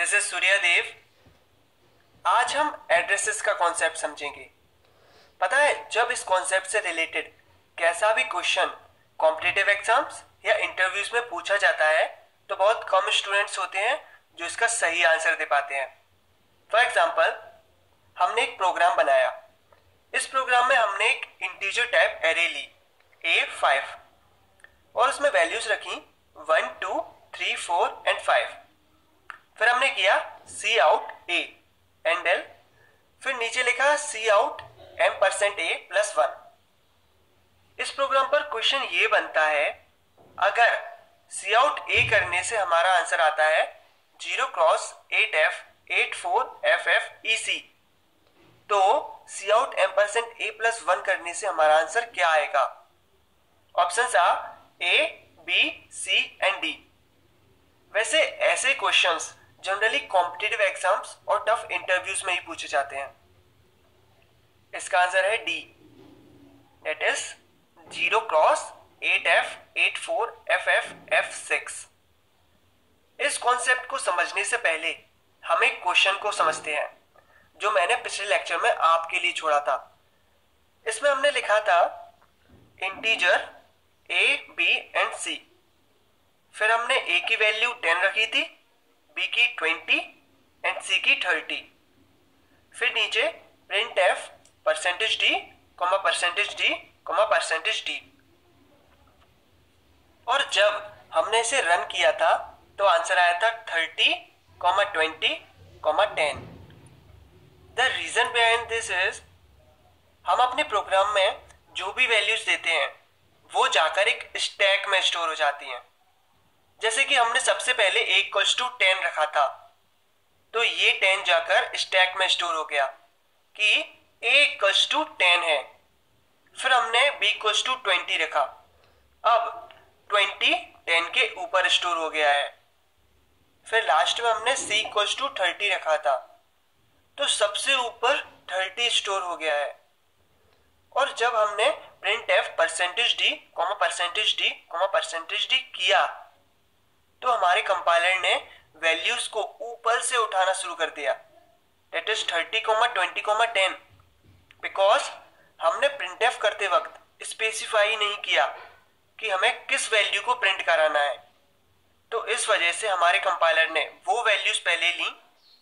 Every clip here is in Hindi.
This is Suryadev. आज हम एड्रेसेस का कॉन्सेप्ट समझेंगे। पता है, जब इस कॉन्सेप्ट से रिलेटेड कैसा भी क्वेश्चन कॉम्पिटिटिव एग्जाम्स या इंटरव्यूज में पूछा जाता है तो बहुत कम स्टूडेंट्स होते हैं जो इसका सही आंसर दे पाते हैं। फॉर एग्जाम्पल, हमने एक प्रोग्राम बनाया। इस प्रोग्राम में हमने एक इंटीजर टाइप एरे ली A5 और उसमें वैल्यूज रखी 1, 2, 3, 4 एंड 5। फिर हमने किया सी आउट ए एंड एल, फिर नीचे लिखा सी आउट m%a + 1। इस प्रोग्राम पर क्वेश्चन ये बनता है, अगर सी आउट ए करने से हमारा आंसर आता है 0x8f84ffec, तो सी आउट m%a + 1 करने से हमारा आंसर क्या आएगा? ऑप्शंस आ A, B, C and D। वैसे ऐसे क्वेश्चंस जनरली कॉम्पिटिटिव एग्जाम्स और टफ इंटरव्यूज में ही पूछे जाते हैं। इसका आंसर है D, दैट इज 0x8f84fff6। इस कॉन्सेप्ट को समझने से पहले हम एक क्वेश्चन को समझते हैं जो मैंने पिछले लेक्चर में आपके लिए छोड़ा था। इसमें हमने लिखा था integer A, B and C। फिर हमने A की वैल्यू 10 रखी थी, B की 20 एंड C की 30। फिर नीचे printf %d, %d, %d। और जब हमने इसे रन किया था तो आंसर आया था 30, 20, 10। The reason behind this is, हम अपने प्रोग्राम में जो भी वैल्यूज देते हैं वो जाकर एक स्टैक में स्टोर हो जाती हैं। जैसे कि हमने सबसे पहले A = 10 रखा था तो ये 10 जाकर स्टैक में स्टोर हो गया कि A = 10 है। फिर हमने B = 20 रखा, अब 20 10 के ऊपर स्टोर हो गया है। फिर लास्ट में हमने C = 30 रखा था तो सबसे ऊपर 30 स्टोर हो गया है। और जब हमने printf %d, %d, %d किया तो हमारे कंपाइलर ने वैल्यूज को ऊपर से उठाना शुरू कर दिया, दैट इज 30, 20, 10, बिकॉज हमने printf करते वक्त स्पेसिफाई नहीं किया कि हमें किस वैल्यू को प्रिंट कराना है। तो इस वजह से हमारे कंपाइलर ने वो वैल्यूज पहले ली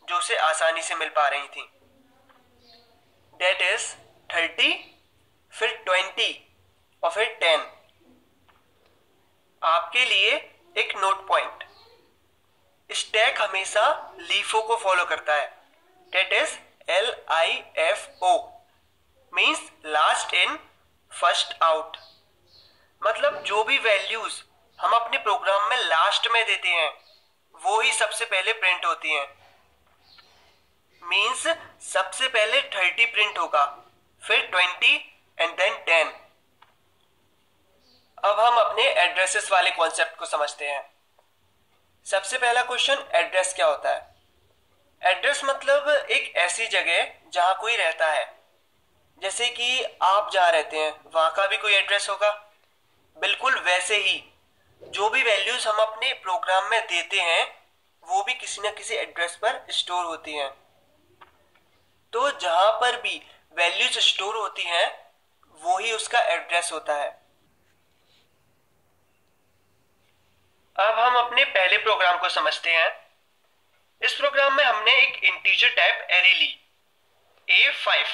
जो उसे आसानी से मिल पा रही थी, दैट इज 30, फिर 20 और फिर 10। आपके लिए एक नोट पॉइंट, स्टैक हमेशा लीफो को फॉलो करता है, that is LIFO, means last in first out. मतलब जो भी वैल्यूज हम अपने प्रोग्राम में लास्ट में देते हैं वो ही सबसे पहले प्रिंट होती हैं। मींस सबसे पहले 30 प्रिंट होगा, फिर 20 एंड देन 10। अब हम अपने एड्रेसेस वाले कॉन्सेप्ट को समझते हैं। सबसे पहला क्वेश्चन, एड्रेस क्या होता है? एड्रेस मतलब एक ऐसी जगह जहां कोई रहता है। जैसे कि आप जहां रहते हैं वहां का भी कोई एड्रेस होगा। बिल्कुल वैसे ही जो भी वैल्यूज हम अपने प्रोग्राम में देते हैं वो भी किसी ना किसी एड्रेस पर स्टोर होती हैं। तो जहां पर भी वैल्यूज स्टोर होती हैं वो ही उसका एड्रेस होता है। अब हम अपने पहले प्रोग्राम को समझते हैं। इस प्रोग्राम में हमने एक इंटीजर टाइप एरे ली A5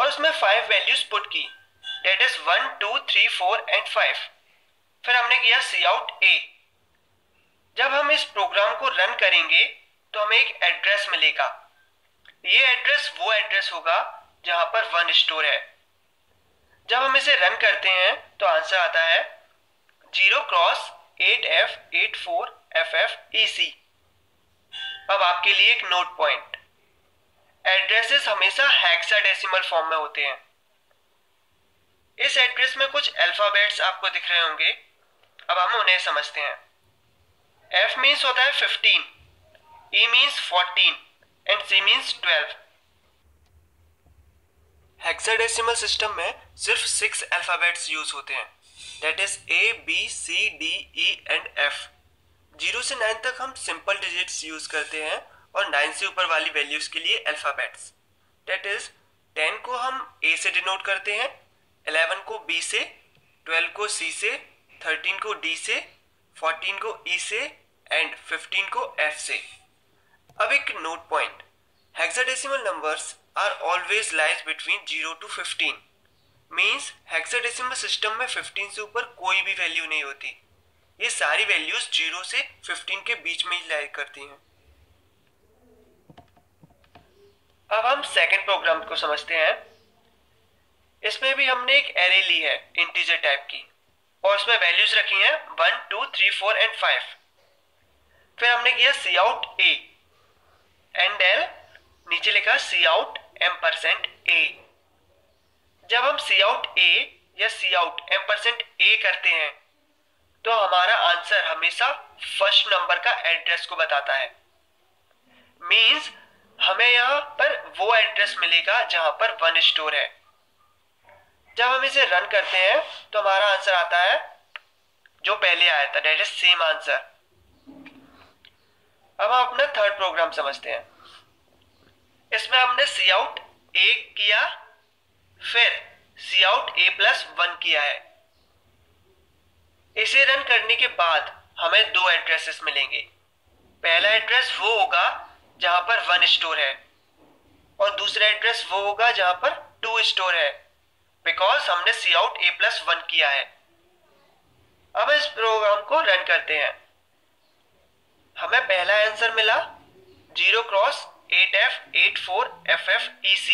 और उसमें 5 वैल्यूज पुट की, दैट इज 1, 2, 3, 4 एंड 5। फिर हमने किया सी आउट ए। जब हम इस प्रोग्राम को रन करेंगे तो हमें एक एड्रेस मिलेगा। ये एड्रेस वो एड्रेस होगा जहां पर 1 स्टोर है। जब हम इसे रन करते हैं तो आंसर आता है 0x8f84ffec। अब आपके लिए एक नोट पॉइंट, एड्रेसेस हमेशा हेक्साडेसिमल फॉर्म में होते हैं। इस एड्रेस में कुछ अल्फाबेट्स आपको दिख रहे होंगे, अब हम उन्हें समझते हैं। F मीन्स होता है 15, E means 14 and C means 12। Hexadecimal system में सिर्फ 6 अल्फाबेट्स यूज होते हैं, that is A, B, C, D, E and F। 0 से 9 तक हम सिंपल डिजिट्स यूज करते हैं और 9 से ऊपर वाली वैल्यूज के लिए अल्फाबेट्स। दैट इज 10 को हम A से डिनोट करते हैं, 11 को B से, 12 को C से, 13 को D से, 14 को E से एंड 15 को F से। अब एक note point, hexadecimal numbers are always lies between 0 to 15 means hexadecimal system में 15 से ऊपर कोई भी वैल्यू नहीं होती। ये सारी वैल्यूज 0 से 15 के बीच में ही लाई करती हैं। अब हम सेकंड प्रोग्राम को समझते हैं। इसमें भी हमने एक एरे ली है इंटीजर टाइप की और उसमें वैल्यूज रखी हैं 1, 2, 3, 4 एंड 5। फिर हमने किया सी आउट ए एंड एल, नीचे लिखा सी आउट $M% A। जब हम सी आउट ए या सी आउट $M% A करते हैं तो हमारा आंसर हमेशा फर्स्ट नंबर का एड्रेस को बताता है। मीन्स हमें यहाँ पर वो एड्रेस मिलेगा जहां पर 1 स्टोर है। जब हम इसे रन करते हैं तो हमारा आंसर आता है जो पहले आया था, दैट इज सेम आंसर। अब हम अपना थर्ड प्रोग्राम समझते हैं। इसमें हमने सी आउट ए किया, फिर सी आउट A+1 किया है। इसे रन करने के बाद हमें 2 एड्रेसेस मिलेंगे। पहला एड्रेस वो होगा जहां पर 1 स्टोर है और दूसरा एड्रेस वो होगा जहां पर 2 स्टोर है, बिकॉज हमने सी आउट A+1 किया है। अब इस प्रोग्राम को रन करते हैं। हमें पहला आंसर मिला 0x8F84FFEC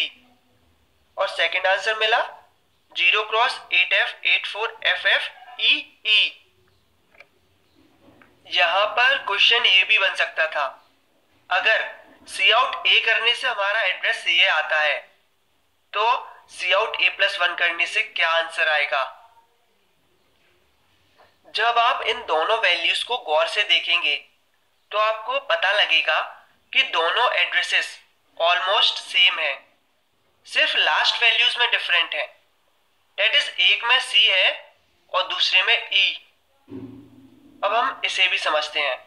और सेकंड आंसर मिला 0x8F84FFEE। यहां पर क्वेश्चन ये भी बन सकता था, अगर सी आउट ए करने से हमारा एड्रेस ये आता है तो सी आउट A+1 करने से क्या आंसर आएगा। जब आप इन दोनों वैल्यूज को गौर से देखेंगे तो आपको पता लगेगा कि दोनों एड्रेसेस ऑलमोस्ट सेम है, सिर्फ लास्ट वैल्यूज में डिफरेंट है। दैट इज एक में C है और दूसरे में E। अब हम इसे भी समझते हैं।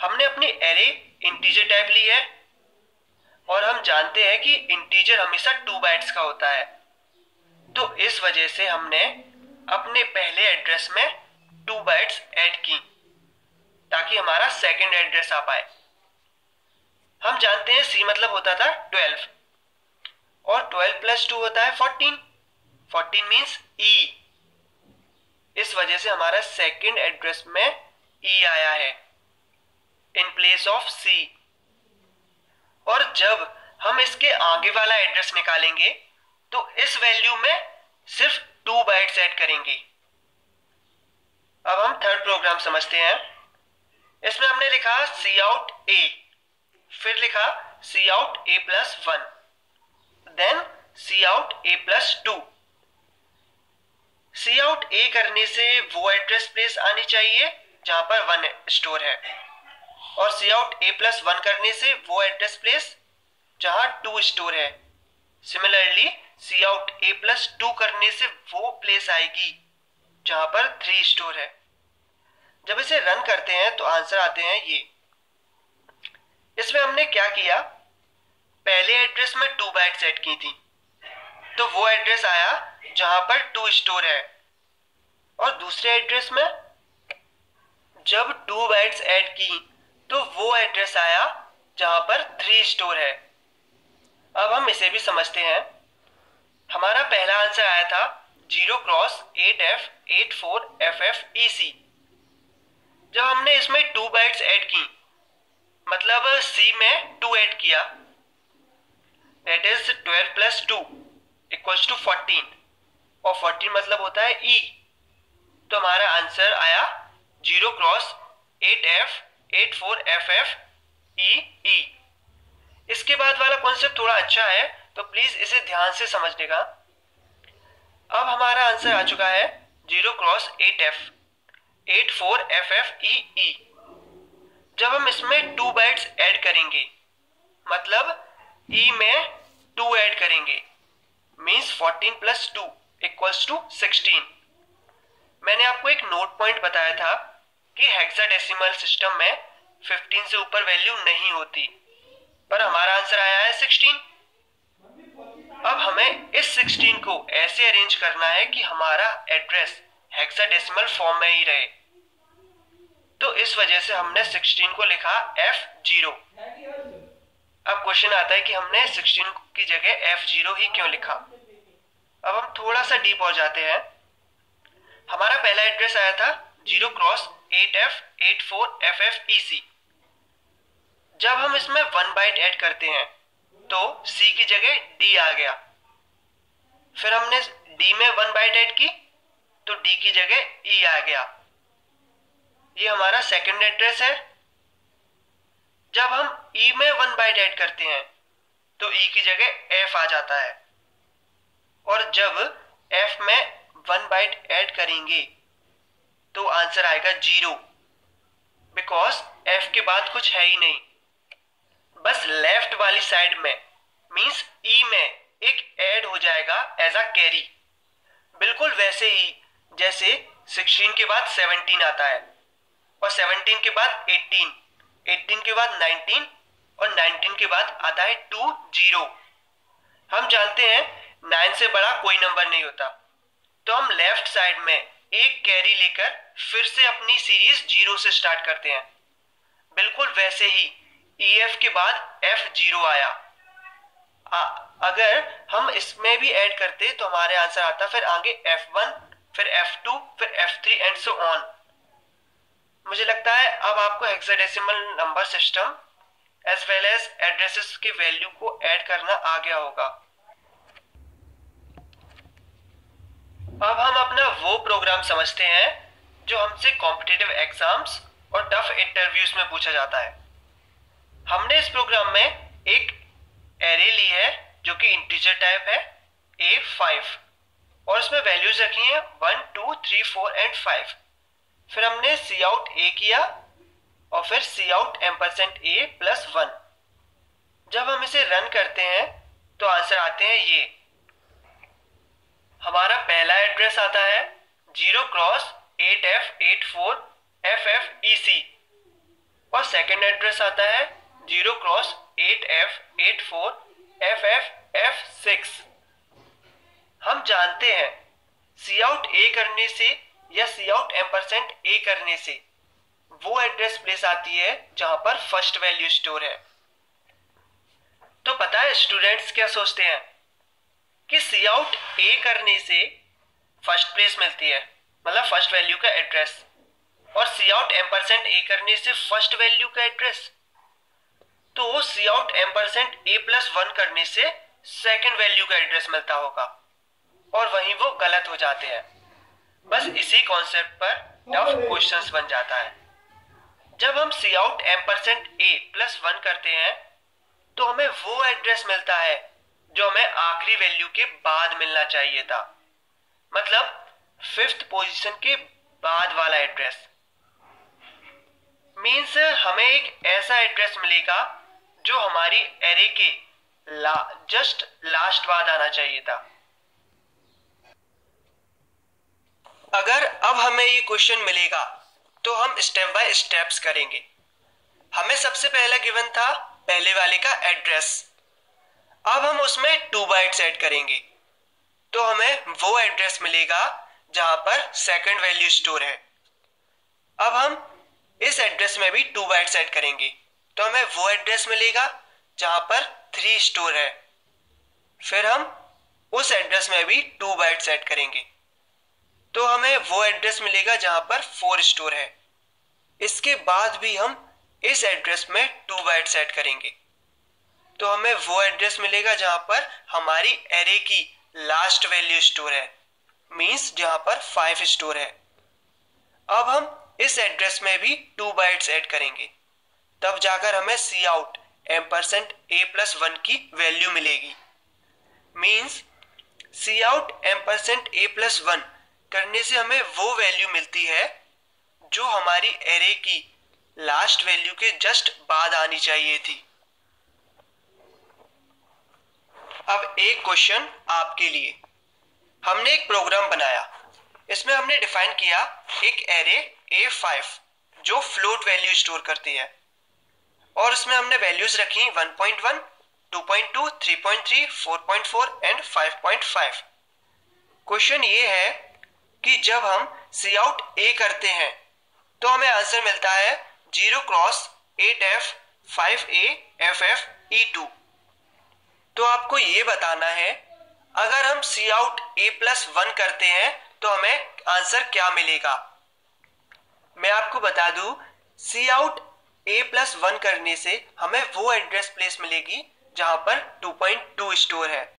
हमने अपनी एरे इंटीजर टाइप ली है और हम जानते हैं कि इंटीजर हमेशा 2 बाइट्स का होता है, तो इस वजह से हमने अपने पहले एड्रेस में 2 बाइट्स ऐड की ताकि हमारा सेकंड एड्रेस आ पाए। हम जानते हैं C मतलब होता था 12 और 12 + 2 होता है 14। 14 मीन्स E। इस वजह से हमारा सेकंड एड्रेस में E आया है इन प्लेस ऑफ C। और जब हम इसके आगे वाला एड्रेस निकालेंगे तो इस वैल्यू में सिर्फ 2 बाइट्स ऐड करेंगे। अब हम थर्ड प्रोग्राम समझते हैं। इसमें हमने लिखा सी आउट A, फिर लिखा सी out A+1, then C out A+2। C out A करने से वो एड्रेस प्लेस आनी चाहिए जहां पर 1 स्टोर है और सी आउट A+1 करने से वो एड्रेस प्लेस जहां 2 स्टोर है। सिमिलरली सी आउट A+2 करने से वो प्लेस आएगी जहां पर 3 स्टोर है। जब इसे रन करते हैं तो आंसर आते हैं ये। इसमें हमने क्या किया, पहले एड्रेस में 2 बाइट्स ऐड की थी तो वो एड्रेस आया जहां पर 2 स्टोर है, और दूसरे एड्रेस में जब 2 बाइट्स ऐड की तो वो एड्रेस आया जहां पर 3 स्टोर है। अब हम इसे भी समझते हैं। हमारा पहला आंसर आया था 0x8F84FFEC। जब हमने इसमें 2 बाइट्स ऐड की, मतलब C में 2 ऐड किया, दैट इज 12 + 2 = 14 और 14 मतलब होता है E, तो हमारा आंसर आया 0x8F84FFEE। इसके बाद वाला कॉन्सेप्ट थोड़ा अच्छा है तो प्लीज इसे ध्यान से समझने का। अब हमारा आंसर आ चुका है 0x8F84FFEE। जब हम इसमें 2 बाइट्स ऐड करेंगे, मतलब E में 2 ऐड करेंगे, मीन्स 14 + 2 = 16। मैंने आपको एक नोट पॉइंट बताया था कि हेक्साडेसिमल सिस्टम में 15 से ऊपर वैल्यू नहीं होती, पर हमारा आंसर आया है 16। अब हमें इस 16 को ऐसे अरेंज करना है कि हमारा एड्रेस हेक्साडेसिमल फॉर्म में ही रहे, तो इस वजह से हमने 16 को लिखा F0। अब क्वेश्चन आता है कि हमने 16 की जगह F0 ही क्यों लिखा। अब हम थोड़ा सा डीप हो जाते हैं। हमारा पहला एड्रेस आया था 0x8F84FFEC। जब हम इसमें 1 बाइट ऐड करते हैं तो C की जगह D आ गया। फिर हमने D में 1 बाइट ऐड की तो D की जगह E आ गया। ये हमारा सेकंड एड्रेस है। जब हम E में 1 बाइट ऐड करते हैं तो E की जगह F आ जाता है, और जब F में 1 बाइट ऐड करेंगे तो आंसर आएगा 0, बिकॉज F के बाद कुछ है ही नहीं। बस लेफ्ट वाली साइड में मींस E में एक ऐड हो जाएगा एज अ कैरी, बिल्कुल वैसे ही जैसे 16 के बाद 17 आता है, और 17 के बाद 18, 18 के बाद 19, और 19 के बाद आता है 20। हम जानते हैं 9 से बड़ा कोई नंबर नहीं होता, तो हम लेफ्ट साइड में एक कैरी लेकर फिर से अपनी सीरीज 0 से स्टार्ट करते हैं। बिल्कुल वैसे ही EF के बाद F0 आया। अगर हम इसमें भी ऐड करते तो हमारे आंसर आता फिर आगे F1, फिर F2, फिर F3 एंड सो ऑन। मुझे लगता है अब आपको hexadecimal number system as well as addresses के वैल्यू को ऐड करना आ गया होगा। अब हम अपना वो प्रोग्राम समझते हैं जो हमसे कॉम्पिटिटिव एग्जाम्स और टफ इंटरव्यूज में पूछा जाता है। हमने इस प्रोग्राम में एक एरे ली है जो कि इंटीजर टाइप है A5, और इसमें वैल्यूज रखी हैं 1, 2, 3, 4 एंड 5। फिर हमने cout A किया और फिर cout &A+1। जब हम इसे रन करते हैं तो आंसर आते हैं ये। हमारा पहला एड्रेस आता है 0x8F84FFEC, और सेकंड एड्रेस आता है 0x8F84FFF6। हम जानते हैं cout A करने से या cout &A करने से वो एड्रेस प्लेस आती है जहां पर फर्स्ट वैल्यू स्टोर है। तो पता है स्टूडेंट्स क्या सोचते हैं कि cout A करने से फर्स्ट प्लेस मिलती है, मतलब फर्स्ट वैल्यू का एड्रेस, और cout &A करने से फर्स्ट वैल्यू का एड्रेस। तो cout &A+1 करने से सेकंड वैल्यू का एड्रेस मिलता होगा, और वहीं वो गलत हो जाते हैं। बस इसी कॉन्सेप्ट पर टफ क्वेश्चंस बन जाता है। जब हम cout &A+1 करते हैं तो हमें वो एड्रेस मिलता है जो हमें आखिरी वैल्यू के बाद मिलना चाहिए था, मतलब 5th पोजीशन के बाद वाला एड्रेस। मींस हमें एक ऐसा एड्रेस मिलेगा जो हमारी एरे के जस्ट लास्ट बाद आना चाहिए था। अगर अब हमें ये क्वेश्चन मिलेगा तो हम स्टेप बाय स्टेप्स करेंगे। हमें सबसे पहला गिवन था पहले वाले का एड्रेस। अब हम उसमें 2 बाइट्स ऐड करेंगे तो हमें वो एड्रेस मिलेगा जहां पर सेकंड वैल्यू स्टोर है। अब हम इस एड्रेस में भी 2 बाइट्स ऐड करेंगे तो हमें वो एड्रेस मिलेगा जहां पर 3 स्टोर है। फिर हम उस एड्रेस में भी 2 बाइट्स ऐड करेंगे तो हमें वो एड्रेस मिलेगा जहां पर 4 स्टोर है। इसके बाद भी हम इस एड्रेस में 2 बाइट्स ऐड करेंगे तो हमें वो एड्रेस मिलेगा जहां पर हमारी एरे की लास्ट वैल्यू स्टोर है, मींस जहां पर 5 स्टोर है। अब हम इस एड्रेस में भी 2 बाइट्स ऐड करेंगे तब जाकर हमें cout &A+1 की वैल्यू मिलेगी। मींस cout &A+1 करने से हमें वो वैल्यू मिलती है जो हमारी एरे की लास्ट वैल्यू के जस्ट बाद आनी चाहिए थी। अब एक क्वेश्चन आपके लिए। हमने एक प्रोग्राम बनाया, इसमें हमने डिफाइन किया एक एरे A5 जो फ्लोट वैल्यू स्टोर करती है, और उसमें हमने वैल्यूज रखी 1.1, 2.2, 3.3, 4.4 एंड 5.5। क्वेश्चन ये है कि जब हम सी आउट ए करते हैं तो हमें आंसर मिलता है 0x8f5aff e2। तो आपको ये बताना है अगर हम सी आउट a+1 करते हैं तो हमें आंसर क्या मिलेगा। मैं आपको बता दूं, सी आउट a+1 करने से हमें वो एड्रेस प्लेस मिलेगी जहां पर 2.2 स्टोर है।